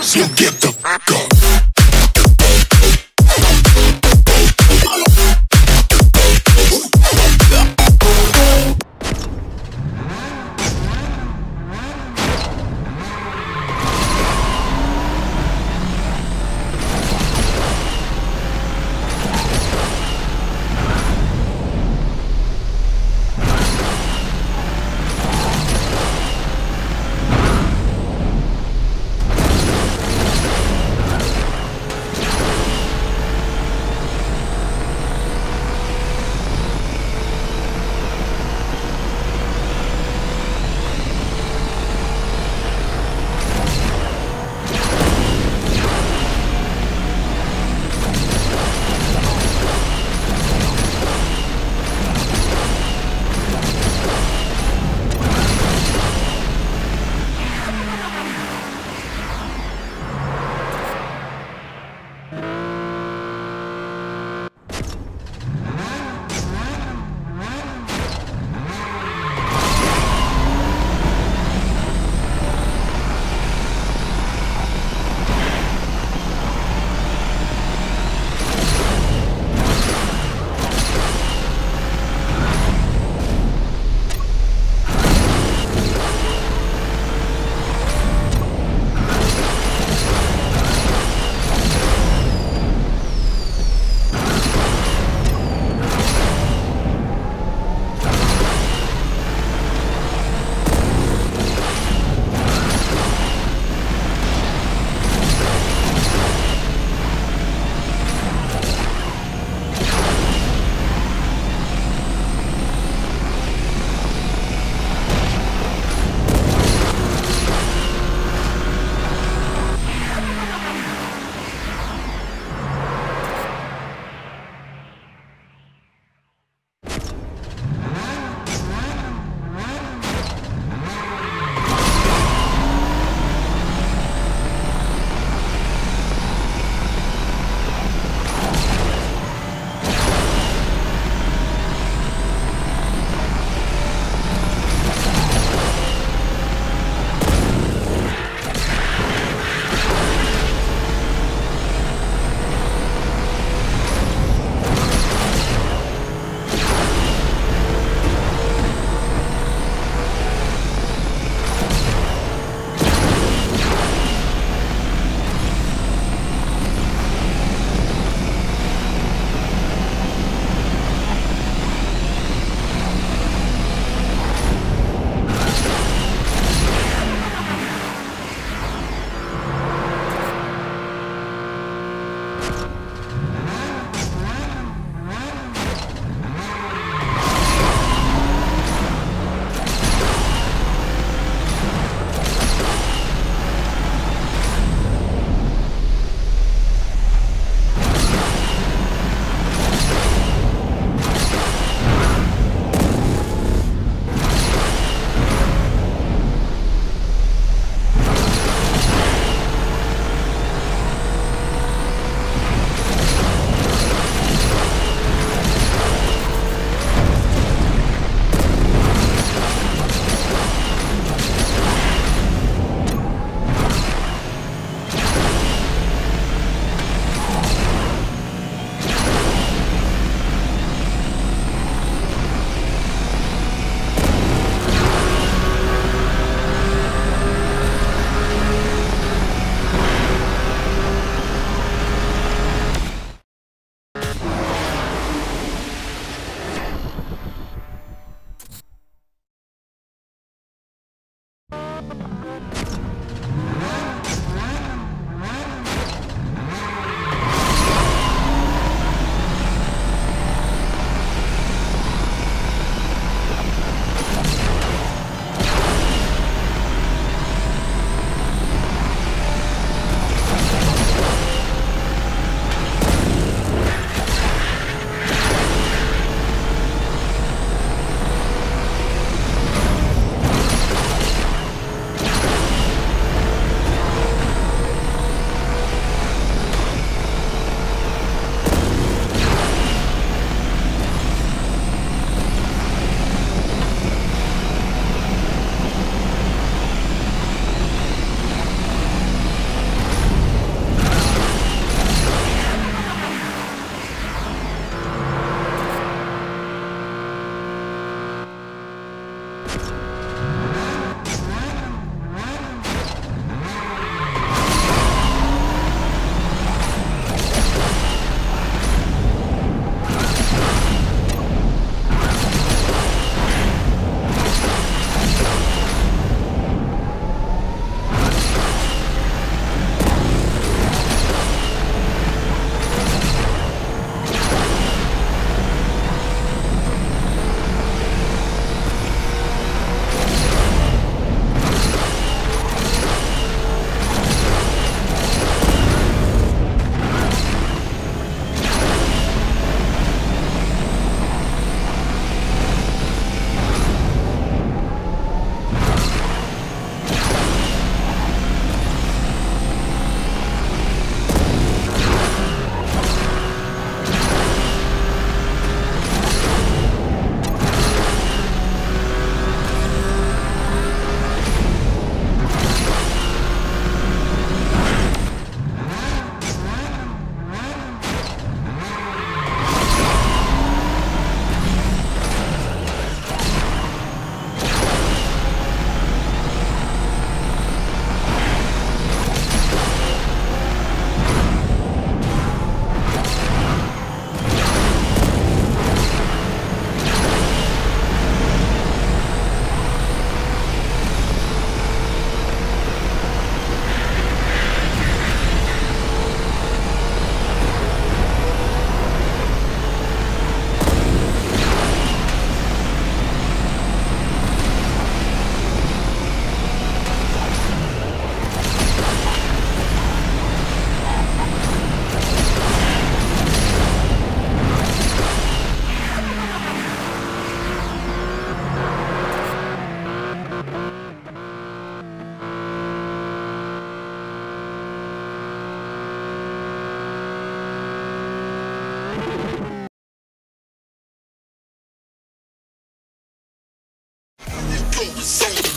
So get the fuck up. same.